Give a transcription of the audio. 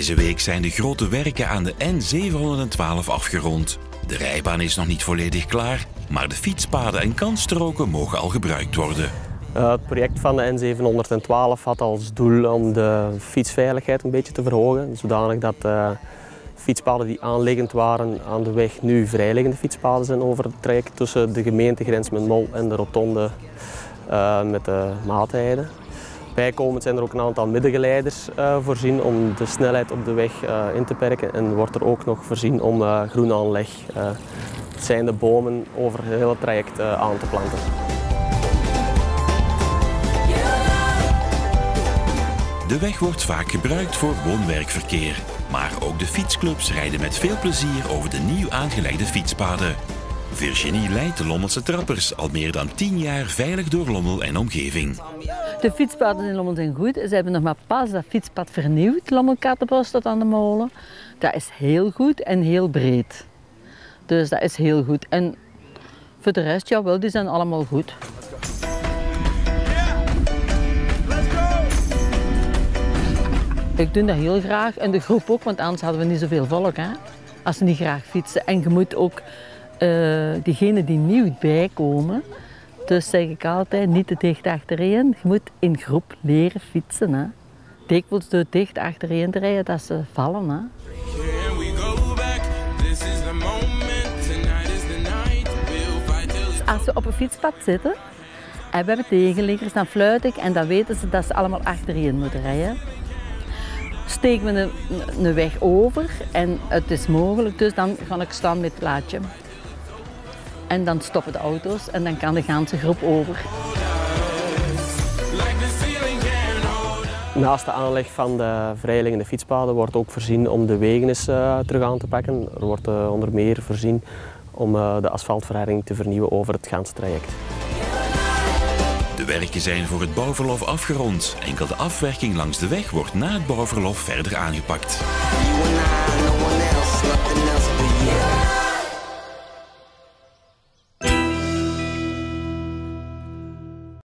Deze week zijn de grote werken aan de N712 afgerond. De rijbaan is nog niet volledig klaar, maar de fietspaden en kantstroken mogen al gebruikt worden. Het project van de N712 had als doel om de fietsveiligheid een beetje te verhogen, zodanig dat fietspaden die aanliggend waren aan de weg nu vrijliggende fietspaden zijn over het traject tussen de gemeentegrens met Mol en de rotonde met de Maatheide. Bijkomend zijn er ook een aantal middengeleiders voorzien om de snelheid op de weg in te perken en wordt er ook nog voorzien om groenaanleg, het zijn de bomen, over het hele traject aan te planten. De weg wordt vaak gebruikt voor woon-werkverkeer, maar ook de fietsclubs rijden met veel plezier over de nieuw aangelegde fietspaden. Virginie leidt de Lommelse trappers al meer dan 10 jaar veilig door Lommel en omgeving. De fietspaden in Lommel zijn goed. Ze hebben nog maar pas dat fietspad vernieuwd, Lommelkattenbos tot aan de molen. Dat is heel goed en heel breed. Dus dat is heel goed. En voor de rest, jawel, die zijn allemaal goed. Ik doe dat heel graag en de groep ook, want anders hadden we niet zoveel volk, hè? Als ze niet graag fietsen. En je moet ook diegenen die nieuw bijkomen, dus zeg ik altijd, niet te dicht achtereen. Je moet in groep leren fietsen, hè. Dikwijls door dicht achtereen te rijden, dat ze vallen, hè. Dus als ze op een fietspad zitten en we hebben tegenliggers, dan fluit ik en dan weten ze dat ze allemaal achtereen moeten rijden. Steken we een weg over en het is mogelijk, dus dan ga ik staan met het laadje. En dan stoppen de auto's en dan kan de ganse groep over. Naast de aanleg van de vrijliggende fietspaden wordt ook voorzien om de wegen eens terug aan te pakken. Er wordt onder meer voorzien om de asfaltverharding te vernieuwen over het ganse traject. De werken zijn voor het bouwverlof afgerond. Enkel de afwerking langs de weg wordt na het bouwverlof verder aangepakt.